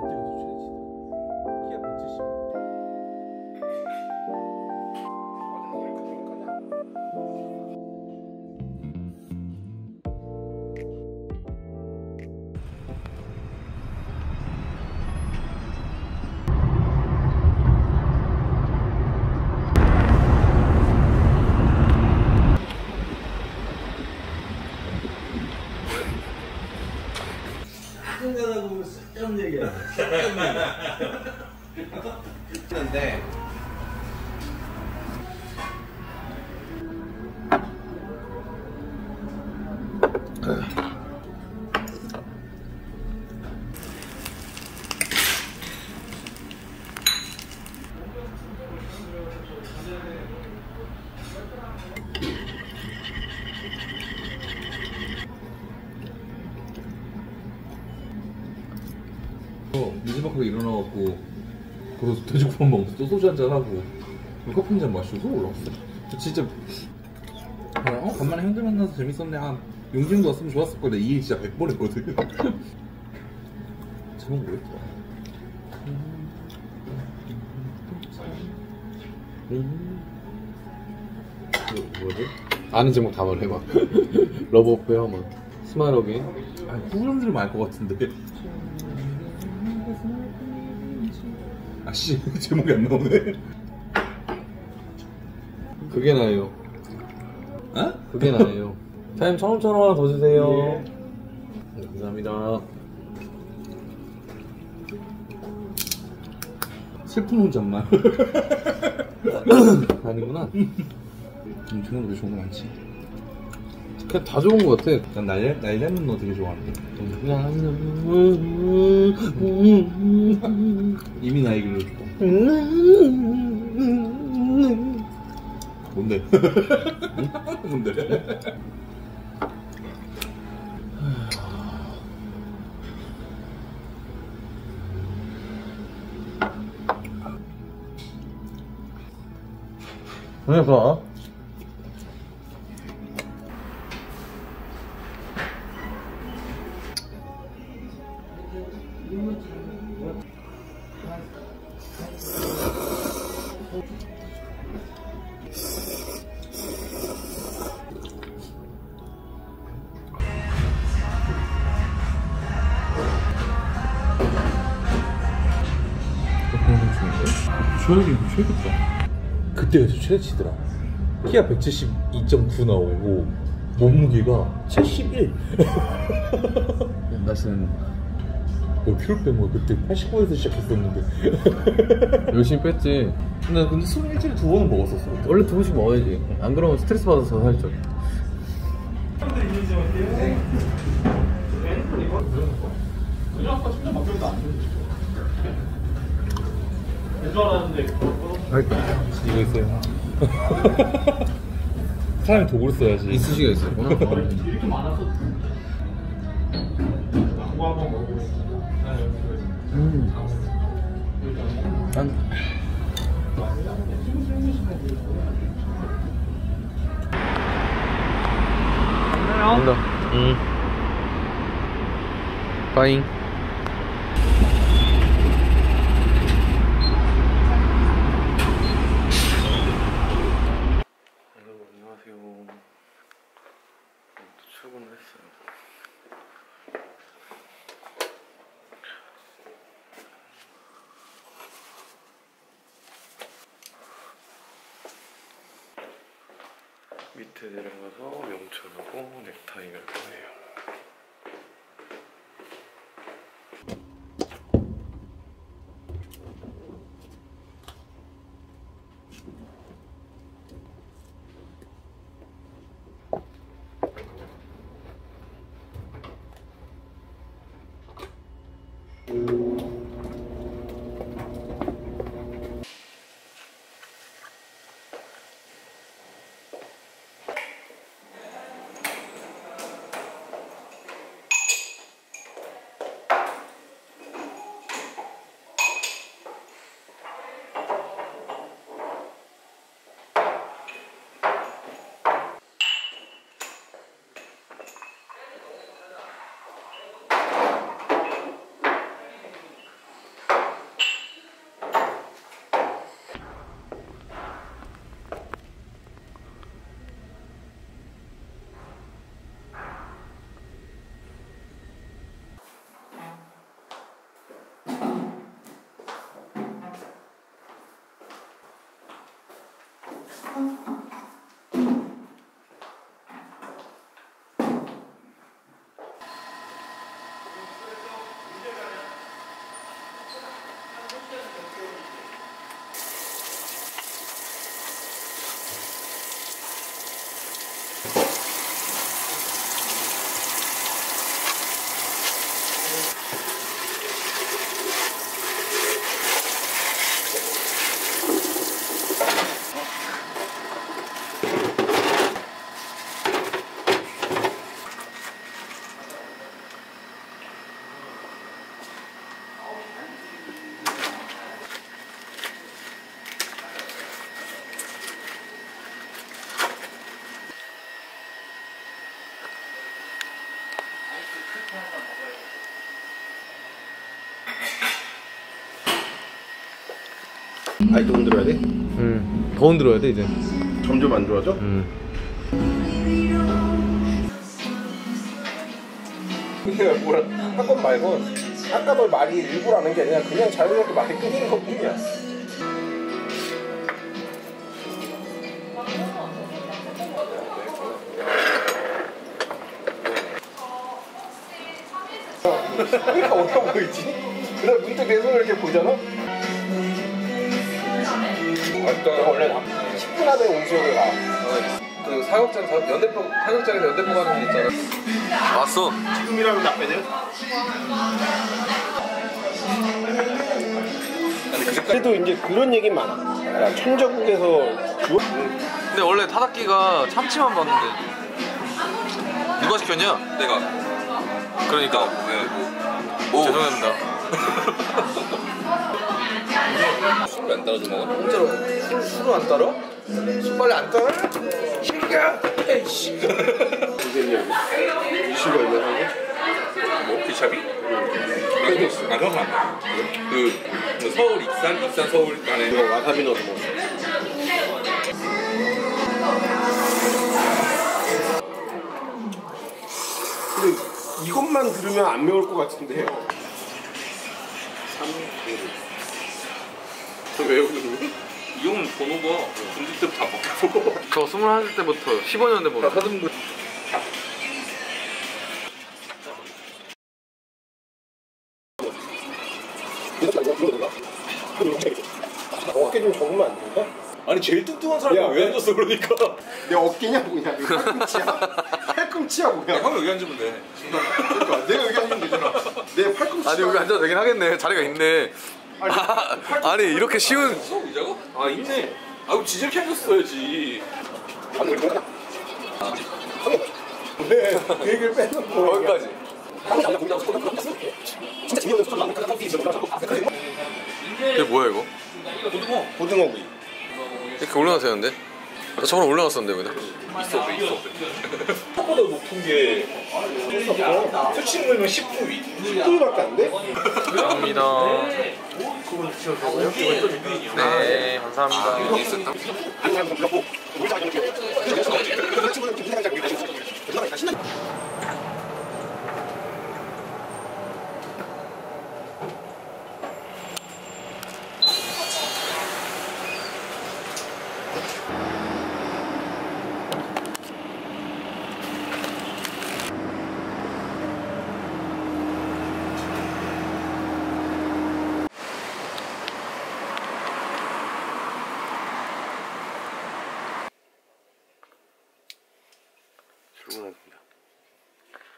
근데 미지막하게 일어나갖고 그래서 돼지국밥 먹으면서 소주 한잔 하고 커피 한잔 마시고 올라왔어. 진짜 간만에 형들 만나서 재밌었네. 아, 용진 형도 왔으면 좋았을 거야. 이 일 진짜 100번 했거든. 제목 뭐였더라? 뭐지? 아는 제목 다 말해봐. 러브 오프 헤어먼 스마일 어게인. 아니 후렴 들으면 알 것 같은데. 아씨 제목이 안 나오네. 그게 나예요. 어? 그게 나예요. 타임 1,000원 하나 더 주세요. 예. 네, 감사합니다. 슬픈 혼잣말. 아니구나. 중국도 좋은 거 많지. 그냥 다 좋은 거 같아. 난 날려면 너 되게 좋아하는데. 이미 나이 길러줄까? 뭔데? 뭔데? 그래서 조현이 이거 최고다. 그때 여기서 최대치더라. 키가 172.9 나오고 몸무게가 71. 나는 너 키를 뺀 거야. 그때 89에서 시작했었는데. 열심히 뺐지. 근데 술을 일주일에 2번은 먹었었어. 원래 2번씩 먹어야지. 안 그러면 스트레스 받아서 살짝. 알겠다. 이거 있어요. 사람이 도구를 써야지. 이쑤시개가 있어요. 이렇게 많아서 망고 한번 먹어보겠습니다. 안녕. 빠잉. 밑에 내려가서 명철하고 넥타이 갈 거예요. 아이 더 흔들어야 돼? 응. 더 흔들어야 돼 이제. 점점 안 좋아져? 응. 그냥 뭐라 한건 말고 아까 널 말이 일부러 하는 게 아니라 그냥 자연스럽게 말이 끊기는 것 뿐이야. 그러니까 어려 보이지? 그다음 문득 내 손을 이렇게 보잖아? 일단 원래 10분 안에 온수역을 가. 그 사격장, 연대포, 사격장에서 연대포 가는 게 있잖아. 왔어. 지금이라면 나빼들. 그래도 이제 그런 얘기 많아. 야, 청자국에서 주워? 근데 원래 타닥기가 참치만 봤는데. 누가 시켰냐? 내가. 그러니까 네. 오. 죄송합니다. 술을 안 따라줘 먹어? 진짜로 술을 안 따라? 술 빨리 안 따라? 신기야! 에이씨! 이슈가 있나 하고? 뭐? 비샵이? 응. 아 그건 안 돼. 그 서울, 익산, 서울 간에 이거 와사비 넣어서 먹어. 이것만 들으면 안 매울 것 같은데요. 3, 5. 왜 그러니? 이 형은 번호가 군대 때부터 안 바뀌었어. 저 21살 때부터 15년 때부터 사둔 거. 어깨 좀 접으면 안 될까? 아니 제일 뚱뚱한 사람이 왜 앉았어 그러니까. 내 어깨냐고 그냥. 팔꿈치야 뭐야. 형 여기 앉으면 돼. 그러니까 내가 여기 앉으면 되잖아. 내 팔꿈치. 아니 여기 앉아도 되긴 하겠네. 자리가 있네. 아니, 아니 이렇게 쉬운. 의자고? 아 있네. 아우 지저렇게 앉았어야지. 아니 그래? 네. 그 얘기를 빼놓고 여기까지. 진짜 재미없는 소리 나니까 커피 좀 마셔. 이게 뭐야 이거? 고등어구이. 이렇게 올라가도 되는데? 저번에 올라갔었는데 여기다? 있어 생각보다 높은 게 수치 물면 10분 위 10분밖에 안 돼? 감사합니다. 네 감사합니다. 출근했습니다.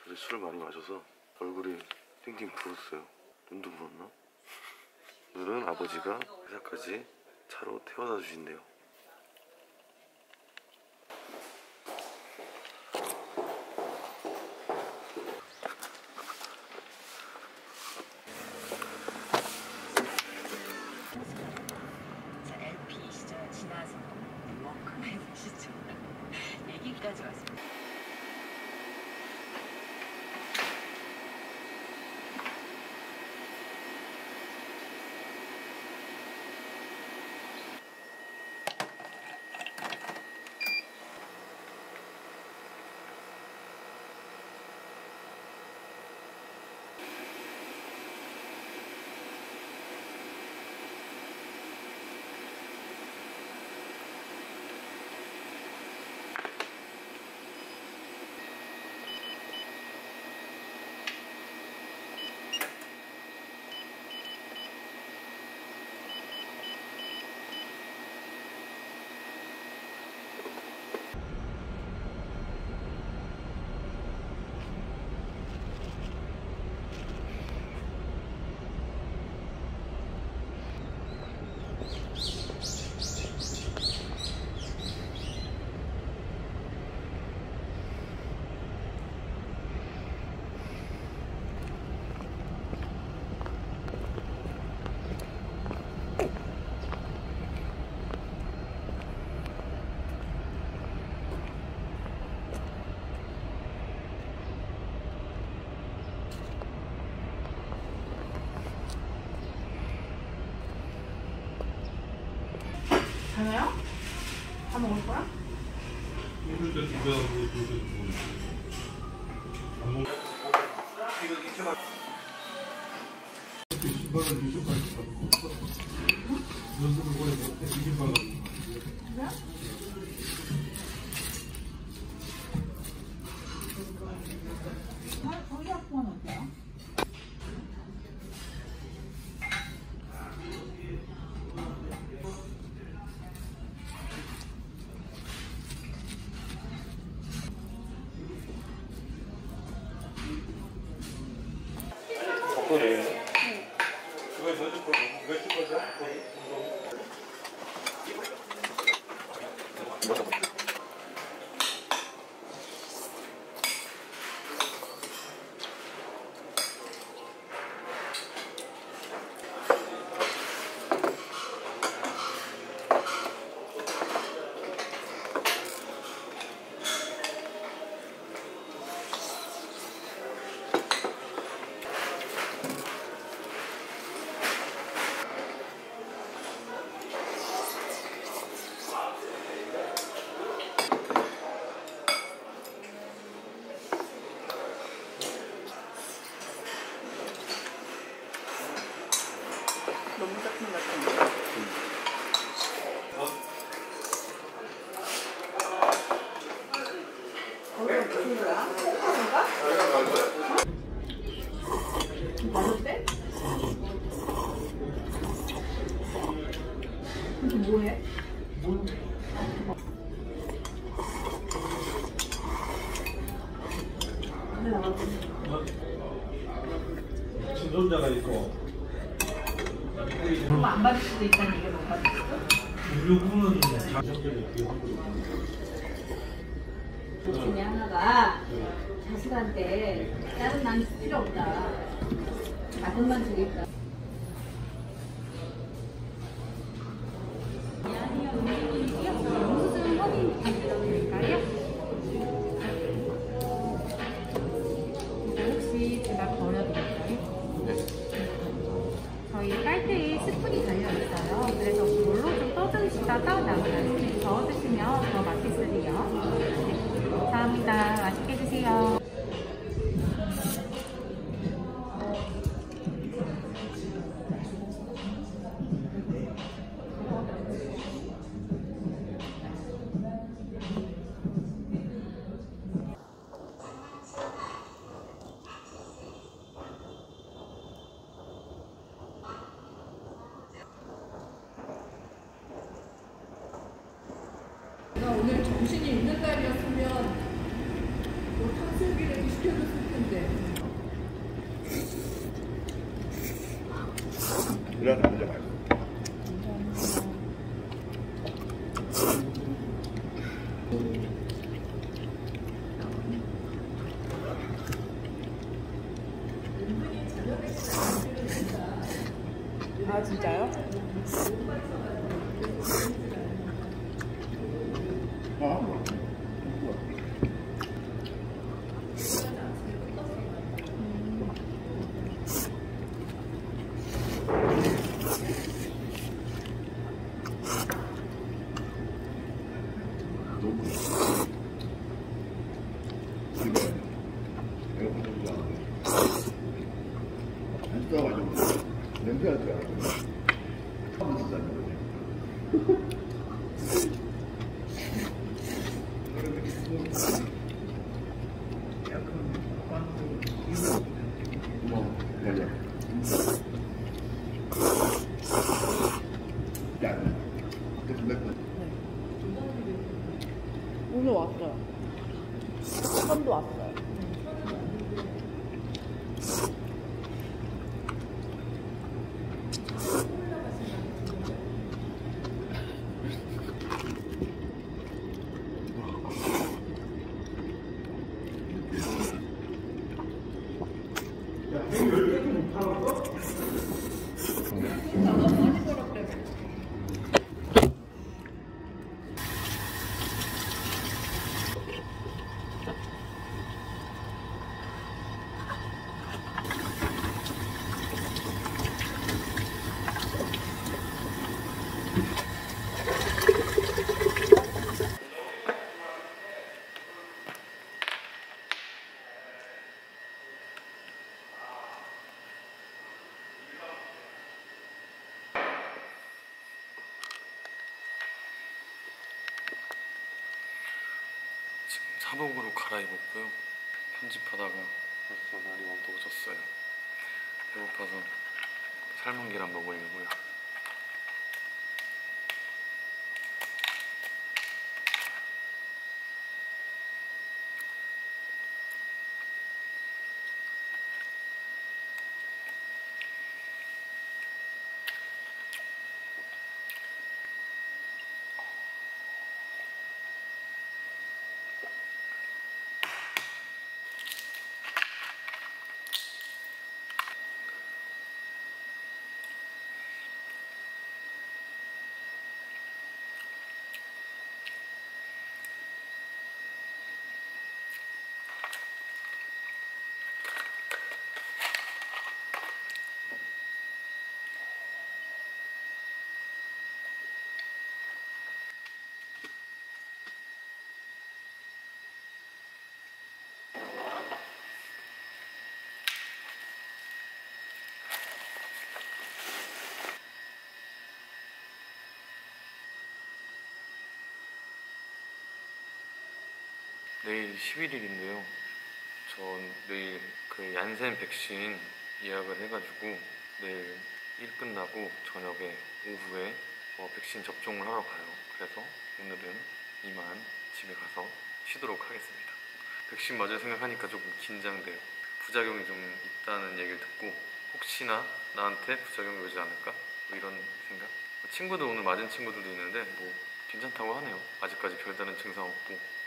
어제 술을 많이 마셔서 얼굴이 띵띵 부었어요. 눈도 부었나? 오늘은 아버지가 회사까지 차로 태워다 주신대요. 얘기까지 왔습니다. 괜찮아요? 다 먹을 거야? 그래. 그거 저쪽 거고, 이거 쪽 거죠? 너무 작품 같은데. 거기가 무슨 거야? 호카인가? 맛있대? 이게 뭐해? 근데 나가지. 지도자가 있고. 그럼 안 받을 수도 있다는 얘기를 못 받을 수도? 우유분은 자식들이 비교하고 있는데 중에 하나가 자식한테 다른 남이 필요 없다 아들만 주겠다 스푼이 달려있어요. 그래서 물로 좀 떠드시다가 나머지 저어 드시면 더 맛있으세요. 네, 감사합니다. 맛있게 드세요. 오늘 정신이 있는 날이었으면 뭐 탕수육이라도 시켜줬을 텐데. 일하는 남자 말고. 아 진짜요? 냄새가 오늘 왔어요. 한번도 왔어요. 야, 왜 이렇게 못하는 거? 사복으로 갈아입었고요. 편집하다가 벌써 날이 어두워졌어요. 배고파서 삶은 계란 먹으려고요. 내일 11일인데요. 저 내일 그 얀센 백신 예약을 해가지고 내일 일 끝나고 저녁에 오후에 백신 접종을 하러 가요. 그래서 오늘은 이만 집에 가서 쉬도록 하겠습니다. 백신 맞을 생각하니까 조금 긴장돼요. 부작용이 좀 있다는 얘기를 듣고 혹시나 나한테 부작용이 오지 않을까? 뭐 이런 생각? 친구들 오늘 맞은 친구들도 있는데 뭐 괜찮다고 하네요. 아직까지 별다른 증상 없고.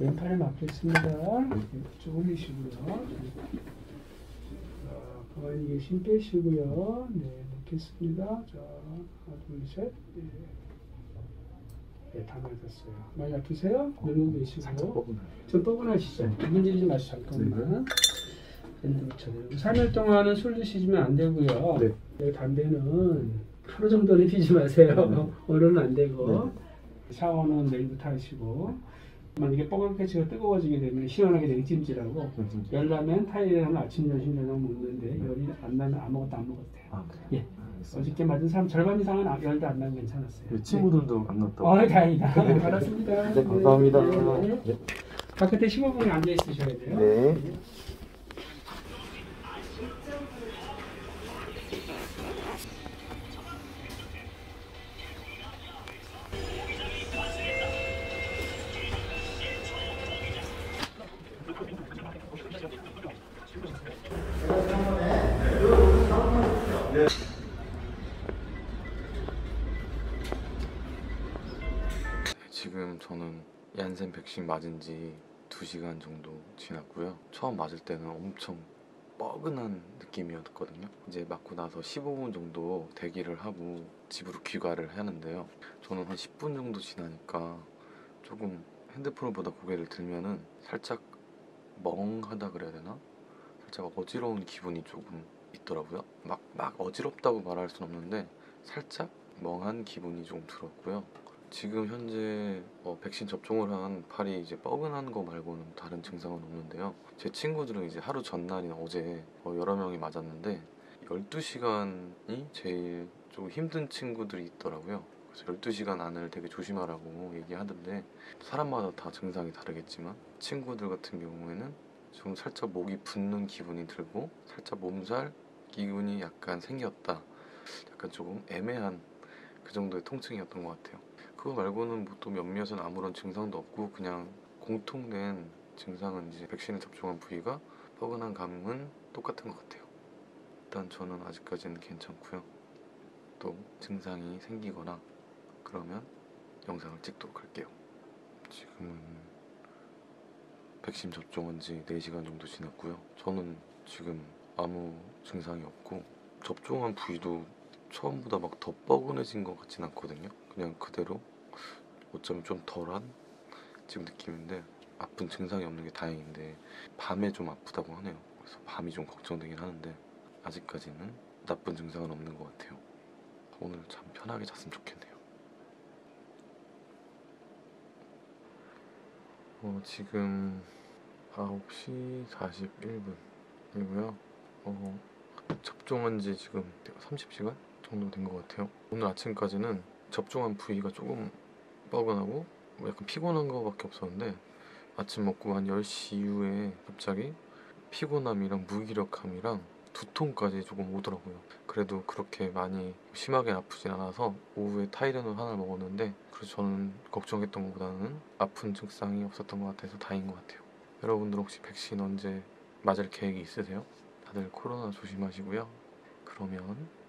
왼팔을 맞겠습니다. 이쪽 올리시고요. 자, 가만히 계신 빼시고요. 네, 놓겠습니다. 자, 하나, 둘, 셋. 네. 네, 다 맞았어요. 많이 아프세요? 누르고 계시고. 좀 뻐근하시죠? 문지르지 마시죠. 잠깐만. 네. 3일 동안은 술 드시면 안 되고요. 네. 네, 담배는 하루 정도는 피지 마세요. 네. 오늘은 안 되고. 네. 샤워는 내일부터 하시고, 만약에 뻐근하게 제가 뜨거워지게 되면 시원하게 냉찜질하고, 열나면 타이레놀 아침 점심 저녁 먹는데, 열이 안 나면 아무것도 안 먹어도 돼요. 아, 예. 알겠습니다. 어저께 맞은 사람 절반 이상은 열도 안 나면 괜찮았어요. 네. 친구들도 안 났다고. 다행이다. 알았습니다. 네, 감사합니다. 네. 네. 바깥에 15분에 앉아 있으셔야 돼요. 네. 네. 지금 저는 얀센 백신 맞은 지 2시간 정도 지났고요. 처음 맞을 때는 엄청 뻐근한 느낌이었거든요. 이제 맞고 나서 15분 정도 대기를 하고 집으로 귀가를 하는데요. 저는 한 10분 정도 지나니까 조금 핸드폰보다 고개를 들면은 살짝 멍하다 그래야 되나? 살짝 어지러운 기분이 조금 있더라고요. 막 어지럽다고 말할 순 없는데 살짝 멍한 기분이 좀 들었고요. 지금 현재 백신 접종을 한 팔이 이제 뻐근한 거 말고는 다른 증상은 없는데요. 제 친구들은 이제 하루 전날이나 어제 여러 명이 맞았는데 12시간이 제일 좀 힘든 친구들이 있더라고요. 그래서 12시간 안을 되게 조심하라고 얘기하던데 사람마다 다 증상이 다르겠지만 친구들 같은 경우에는 좀 살짝 목이 붓는 기분이 들고 살짝 몸살 기운이 약간 생겼다. 약간 조금 애매한 그 정도의 통증이었던 것 같아요. 그거 말고는 뭐 또 몇몇은 아무런 증상도 없고 그냥 공통된 증상은 이제 백신을 접종한 부위가 뻐근한 감은 똑같은 것 같아요. 일단 저는 아직까지는 괜찮고요. 또 증상이 생기거나 그러면 영상을 찍도록 할게요. 지금은 백신 접종한 지 4시간 정도 지났고요. 저는 지금 아무 증상이 없고 접종한 부위도 처음보다 막 더 뻐근해진 것 같진 않거든요. 그냥 그대로 어쩌면 좀 덜한 지금 느낌인데 아픈 증상이 없는 게 다행인데 밤에 좀 아프다고 하네요. 그래서 밤이 좀 걱정되긴 하는데 아직까지는 나쁜 증상은 없는 것 같아요. 오늘 참 편하게 잤으면 좋겠네요. 지금 9시 41분이고요 접종한 지 지금 30시간 정도 된 것 같아요. 오늘 아침까지는 접종한 부위가 조금 뻐근하고 약간 피곤한 거밖에 없었는데 아침 먹고 한 10시 이후에 갑자기 피곤함이랑 무기력함이랑 두통까지 조금 오더라고요. 그래도 그렇게 많이 심하게 아프진 않아서 오후에 타이레놀 하나를 먹었는데 그래서 저는 걱정했던 것보다는 아픈 증상이 없었던 것 같아서 다행인 것 같아요. 여러분들 혹시 백신 언제 맞을 계획이 있으세요? 다들 코로나 조심하시고요. 그러면